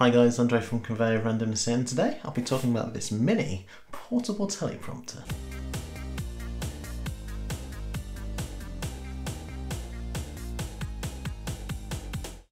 Hi guys, Andre from Conveyor of Randomness, and today I'll be talking about this mini portable teleprompter.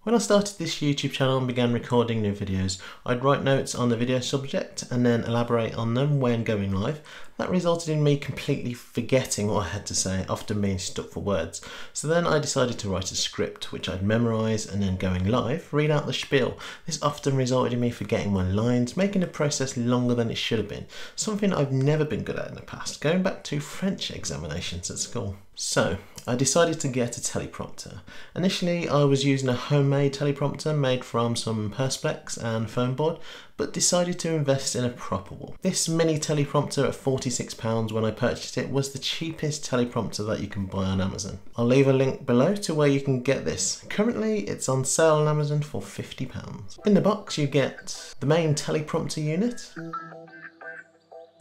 When I started this YouTube channel and began recording new videos, I'd write notes on the video subject and then elaborate on them when going live. That resulted in me completely forgetting what I had to say, often being stuck for words. So then I decided to write a script, which I'd memorise and then going live, read out the spiel. This often resulted in me forgetting my lines, making the process longer than it should have been, something I've never been good at in the past, going back to French examinations at school. So I decided to get a teleprompter. Initially, I was using a homemade teleprompter made from some Perspex and foam board, but decided to invest in a proper one. This mini teleprompter at £46 when I purchased it was the cheapest teleprompter that you can buy on Amazon. I'll leave a link below to where you can get this. Currently, it's on sale on Amazon for £50. In the box, you get the main teleprompter unit,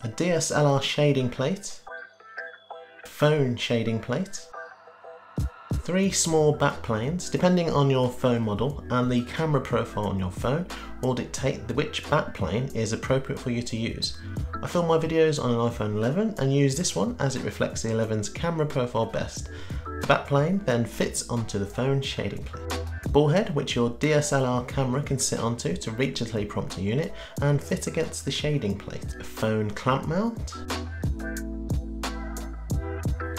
a DSLR shading plate, phone shading plate, three small backplanes, depending on your phone model, and the camera profile on your phone will dictate which backplane is appropriate for you to use. I film my videos on an iPhone 11 and use this one as it reflects the 11's camera profile best. The backplane then fits onto the phone shading plate. Ball head, which your DSLR camera can sit onto to reach the teleprompter unit and fit against the shading plate. A phone clamp mount.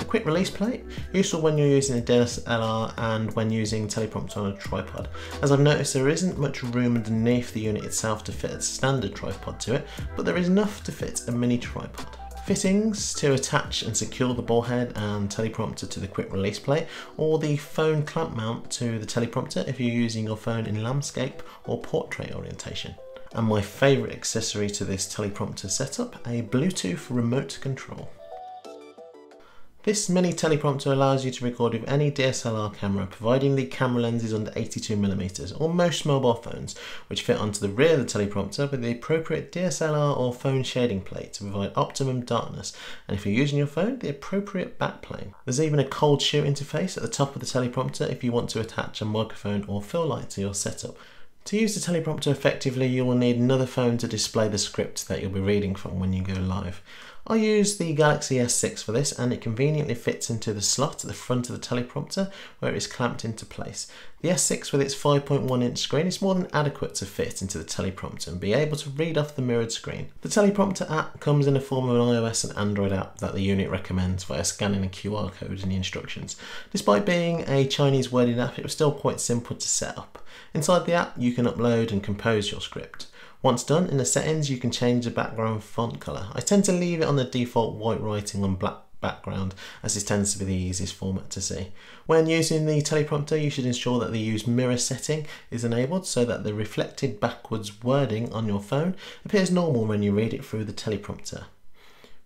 Quick release plate, useful when you're using a DSLR and when using teleprompter on a tripod, as I've noticed there isn't much room underneath the unit itself to fit a standard tripod to it, but there is enough to fit a mini tripod. Fittings to attach and secure the ball head and teleprompter to the quick release plate, or the phone clamp mount to the teleprompter if you're using your phone in landscape or portrait orientation. And my favourite accessory to this teleprompter setup, a Bluetooth remote control. This mini teleprompter allows you to record with any DSLR camera, providing the camera lens is under 82mm, or most mobile phones, which fit onto the rear of the teleprompter with the appropriate DSLR or phone shading plate to provide optimum darkness, and if you're using your phone, the appropriate backplane. There's even a cold shoe interface at the top of the teleprompter if you want to attach a microphone or fill light to your setup. To use the teleprompter effectively, you will need another phone to display the script that you'll be reading from when you go live. I use the Galaxy S6 for this, and it conveniently fits into the slot at the front of the teleprompter where it is clamped into place. The S6 with its 5.1-inch screen is more than adequate to fit into the teleprompter and be able to read off the mirrored screen. The teleprompter app comes in the form of an iOS and Android app that the unit recommends via scanning a QR code in the instructions. Despite being a Chinese worded app, it was still quite simple to set up. Inside the app, you can upload and compose your script. Once done, in the settings, you can change the background font colour. I tend to leave it on the default white writing on black background, as this tends to be the easiest format to see. When using the teleprompter, you should ensure that the use mirror setting is enabled so that the reflected backwards wording on your phone appears normal when you read it through the teleprompter.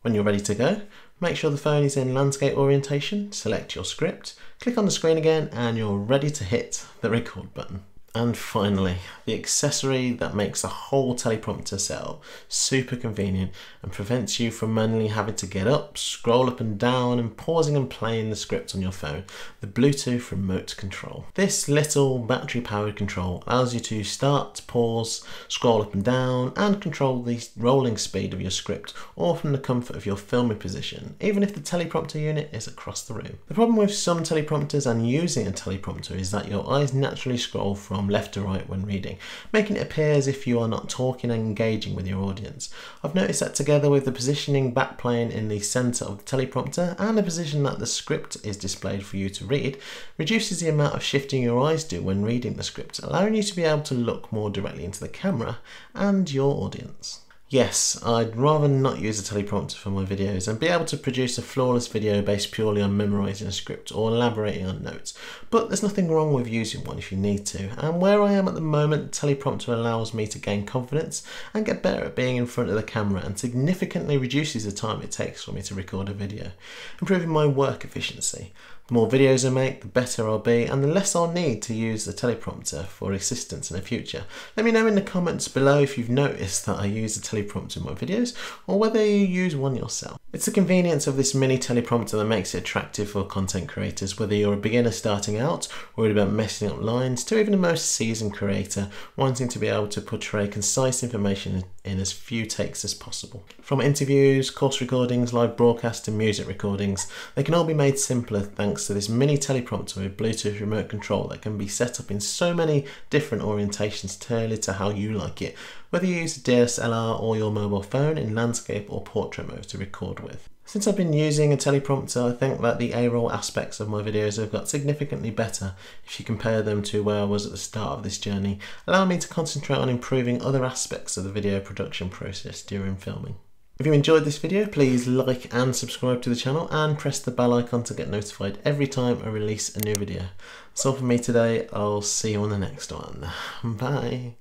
When you're ready to go, make sure the phone is in landscape orientation, select your script, click on the screen again, and you're ready to hit the record button. And finally, the accessory that makes the whole teleprompter setup super convenient and prevents you from manually having to get up, scroll up and down, and pausing and playing the script on your phone, the Bluetooth remote control. This little battery-powered control allows you to start, pause, scroll up and down, and control the rolling speed of your script, or from the comfort of your filming position, even if the teleprompter unit is across the room. The problem with some teleprompters and using a teleprompter is that your eyes naturally scroll from left to right when reading, making it appear as if you are not talking and engaging with your audience. I've noticed that together with the positioning backplane in the centre of the teleprompter and the position that the script is displayed for you to read, reduces the amount of shifting your eyes do when reading the script, allowing you to be able to look more directly into the camera and your audience. Yes, I'd rather not use a teleprompter for my videos and be able to produce a flawless video based purely on memorising a script or elaborating on notes, but there's nothing wrong with using one if you need to, and where I am at the moment, teleprompter allows me to gain confidence and get better at being in front of the camera and significantly reduces the time it takes for me to record a video, improving my work efficiency. The more videos I make, the better I'll be, and the less I'll need to use the teleprompter for assistance in the future. Let me know in the comments below if you've noticed that I use a teleprompter in my videos, or whether you use one yourself. It's the convenience of this mini teleprompter that makes it attractive for content creators, whether you're a beginner starting out, worried about messing up lines, to even the most seasoned creator wanting to be able to portray concise information in as few takes as possible. From interviews, course recordings, live broadcasts and music recordings, they can all be made simpler thanks to this mini teleprompter with Bluetooth remote control that can be set up in so many different orientations tailored to how you like it, whether you use a DSLR or your mobile phone in landscape or portrait mode to record with. Since I've been using a teleprompter, I think that the A-roll aspects of my videos have got significantly better if you compare them to where I was at the start of this journey, allowing me to concentrate on improving other aspects of the video production process during filming. If you enjoyed this video, please like and subscribe to the channel and press the bell icon to get notified every time I release a new video. That's all from me today. I'll see you on the next one. Bye.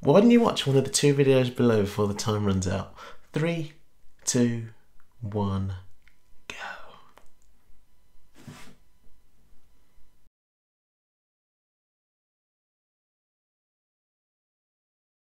Why didn't you watch one of the two videos below before the time runs out? 3, 2, 1.